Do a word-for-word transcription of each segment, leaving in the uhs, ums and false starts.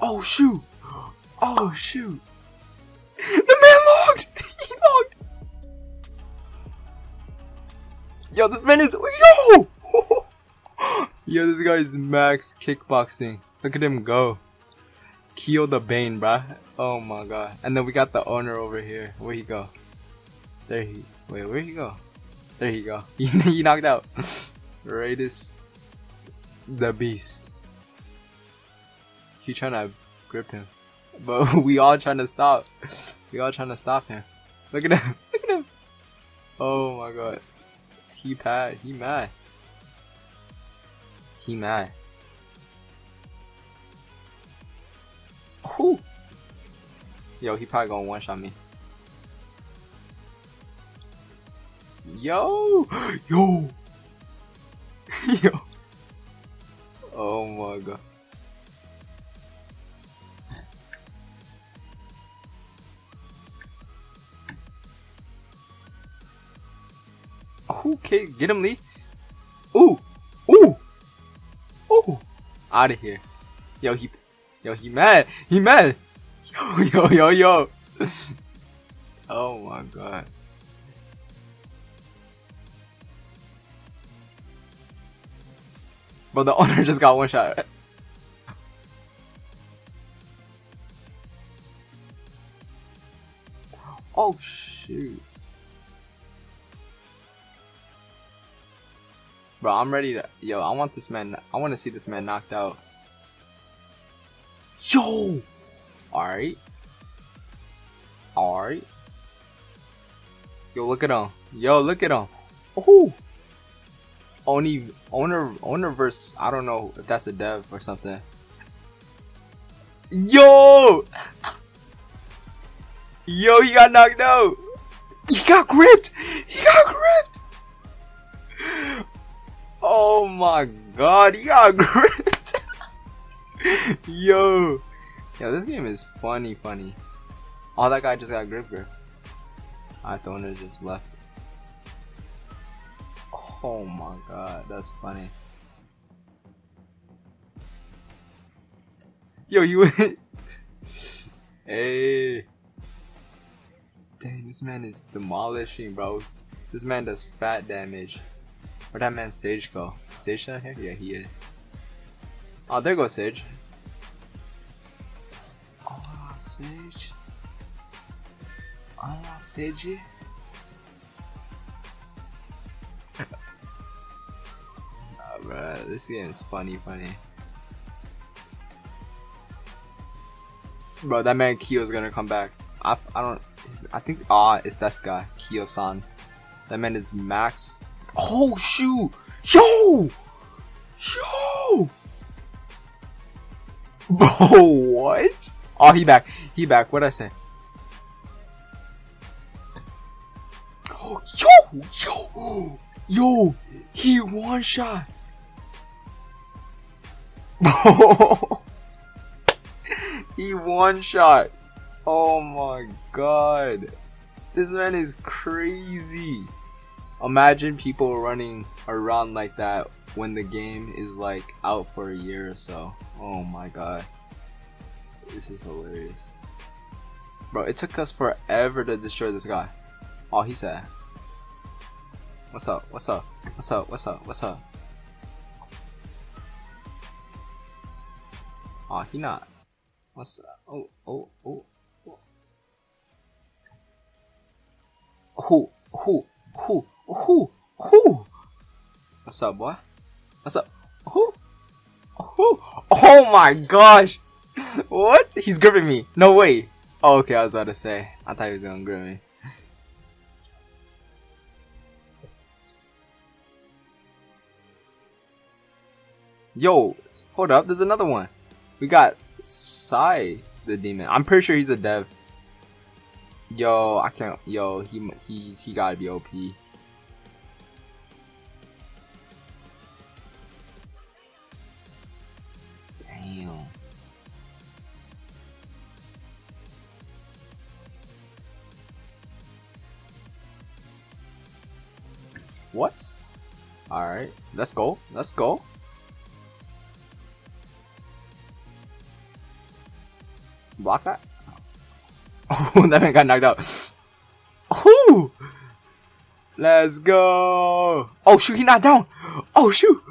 Oh shoot! Oh shoot! The man logged! He logged! Yo, this man is- Yo! Yo, this guy is max kickboxing. Look at him go. Kiyo the Bane, bruh. Oh my god. And then we got the owner over here. Where he go? There he- Wait, where he go? There he go. He, he knocked out. Raidus the beast. He trying to grip him. But we all trying to stop. We all trying to stop him. Look at him. Look at him. Oh my god. He bad. He mad. He mad. Ooh. Yo, he probably gonna one shot me. Yo. Yo. Yo. Oh my god. Okay, get him, Lee. Ooh, ooh, ooh! Out of here. Yo, he, yo, he mad. He mad. Yo, yo, yo, yo. Oh my god. Bro, the owner just got one shot. Oh shoot. Bro, I'm ready to. Yo, I want this man. I want to see this man knocked out. Yo! Alright. Alright. Yo, look at him. Yo, look at him. Oh! Only. Owner. Owner versus. I don't know if that's a dev or something. Yo! Yo, he got knocked out! He got gripped! He got gripped! Oh my god, he got gripped. Yo. Yo, this game is funny, funny. Oh, that guy just got grip grip. I thought it just left. Oh my god, that's funny. Yo, you Hey. Dang, this man is demolishing, bro. This man does fat damage. Where'd that man Sage go? Sage down here? Yeah, he is. Oh, there goes Sage. Hola, Sage. Hola, Sage. Nah, bruh, this game is funny, funny. Bro, that man Kiyo's gonna come back. I, I don't. I think. Ah, oh, it's this guy, Kiyo-san's. That man is max. Oh shoot! Yo! Yo! Bro, what? Oh, he back. He back. What'd I say? Oh, yo! Yo! Yo! He one shot! Bro! He one shot! Oh my god! This man is crazy! Imagine people running around like that when the game is like out for a year or so. Oh my god. This is hilarious. Bro, it took us forever to destroy this guy. Oh, he said. What's up? What's up? What's up? What's up? What's up? Oh, he not. What's up? Oh, oh, oh. Oh, oh. Who? Who? Who? What's up, boy? What's up? Who? Who? Oh my gosh! What? He's gripping me. No way. Oh, okay, I was about to say. I thought he was gonna grip me. Yo, hold up. There's another one. We got Psy, the demon. I'm pretty sure he's a dev. Yo, I can't. Yo, he he's he gotta be O P. Damn. What? All right, let's go. Let's go. block that? Oh, that man got knocked out. Oh! Let's go! Oh shoot, he knocked down! Oh shoot!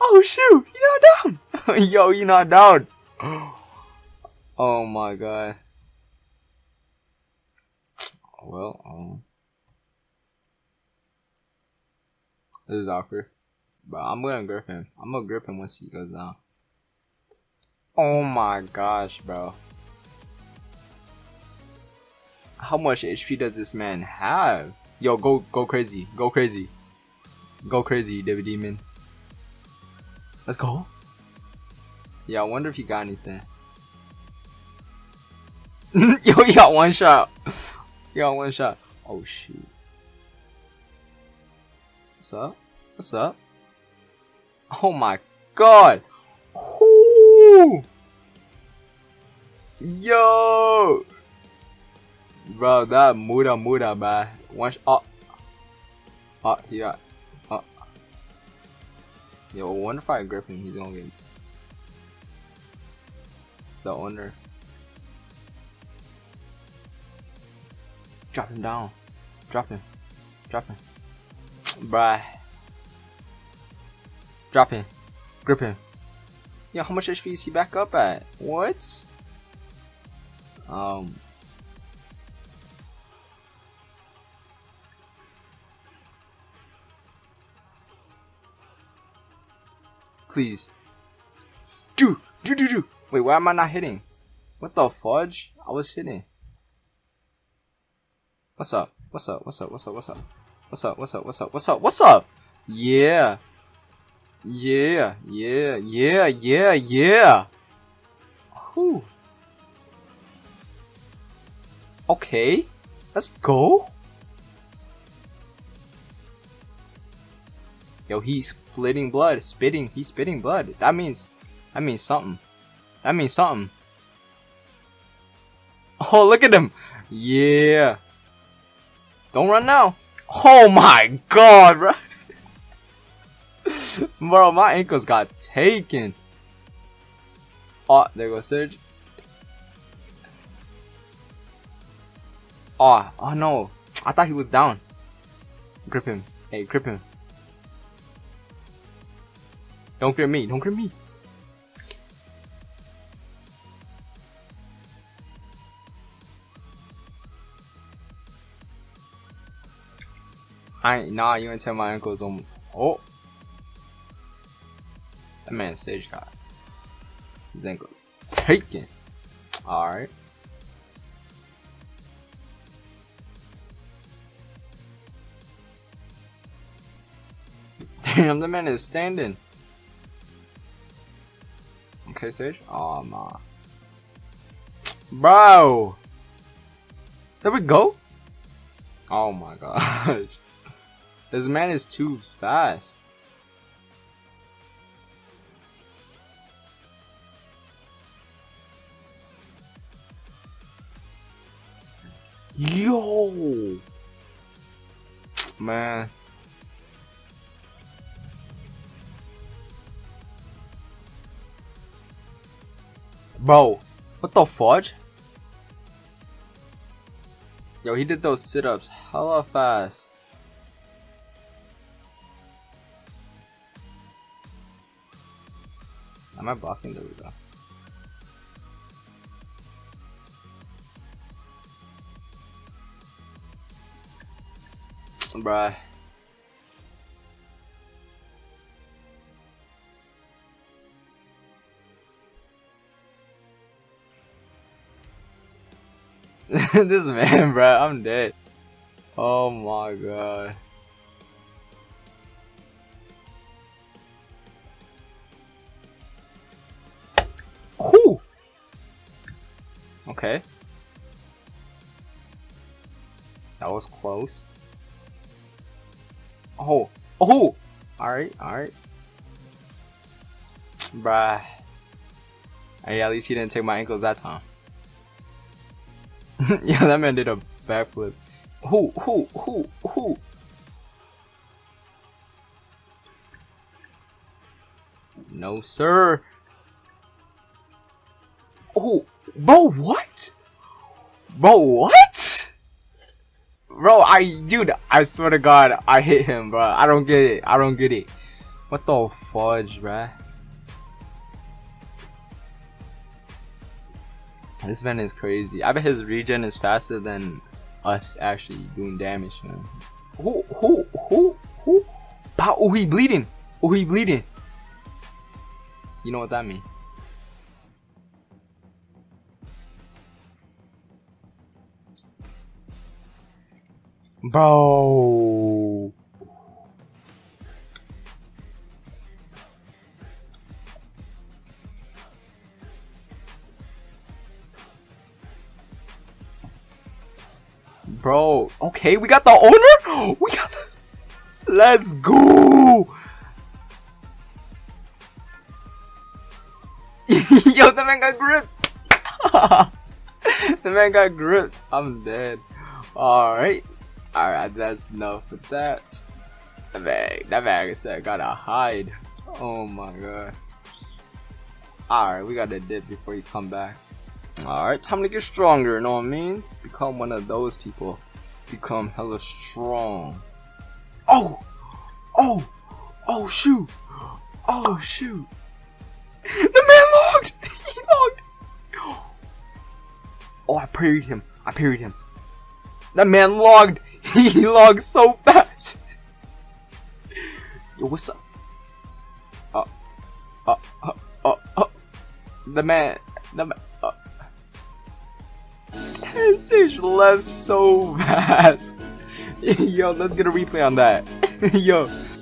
Oh shoot! He knocked down! Yo, he knocked down! Oh my god. Well, um... this is awkward. But I'm gonna grip him. I'm gonna grip him once he goes down. Oh my gosh, bro. How much H P does this man have? Yo, go go crazy. Go crazy. Go crazy, Devil Demon. Let's go. Yeah, I wonder if he got anything. Yo, he got one shot. He got one shot. Oh, shoot. What's up? What's up? Oh, my God. Ooh. Yo. Bro, that Muda Muda, man. One shot. Oh. Oh, he got. Oh. Yo, I wonder if I grip him. He's gonna get the owner. Drop him down. Drop him. Drop him. Bruh. Drop him. Grip him. Yo, how much H P is he back up at? What? Um. Please. Dude, dude, dude, dude. Wait, why am I not hitting? What the fudge? I was hitting. What's up? What's up? What's up? What's up? What's up? What's up? What's up? What's up? What's up? What's up? Yeah. Yeah. Yeah. Yeah. Yeah. Yeah. Whew. Okay. Let's go. Yo, he's splitting blood. Spitting. He's spitting blood. That means, that means something. That means something. Oh, look at him. Yeah. Don't run now. Oh my god, bro. Bro, my ankles got taken. Oh, there goes Surge. Oh, oh no. I thought he was down. Grip him. Hey, grip him. Don't grip me. Don't grip me. I ain't, nah, you ain't tell my ankles on. Oh. That man Sage got his ankles taken. Alright. Damn, the man is standing. Okay, Sage. Oh, nah. Bro. There we go. Oh my gosh. This man is too fast. Yo, man. Bro, what the fudge? Yo, he did those sit-ups hella fast. Am I blocking? There we go. Bruh. This man, bruh, I'm dead. Oh my god. Whew. Okay. That was close. Oh, oh, alright, alright. Bruh. Hey, at least he didn't take my ankles that time. Yeah, that man did a backflip. Who, who, who, who? No, sir. Oh, bro, what? Bro, what? Bro, I, dude, I swear to God, I hit him, bro. I don't get it. I don't get it. What the fudge, bruh? This man is crazy. I bet his regen is faster than us actually doing damage, man. Who, who, who, who? Bah, oh, he bleeding. Oh, he bleeding. You know what that means. Bro. Bro. Okay, we got the owner? We got the... Let's go. Yo, the man got gripped. The man got gripped. I'm dead. Alright. Alright, that's enough with that. That bag, that bag is said, gotta hide. Oh my god. Alright, we gotta dip before you come back. Alright, time to get stronger, you know what I mean? Become one of those people. Become hella strong. Oh! Oh! Oh shoot! Oh shoot! The man logged! He logged! Oh, I parried him. I parried him. That man logged. He logged so fast. Yo, what's up? Uh, uh, uh, uh, uh. The man, the man. Uh. That sage left so fast. Yo, let's get a replay on that. Yo.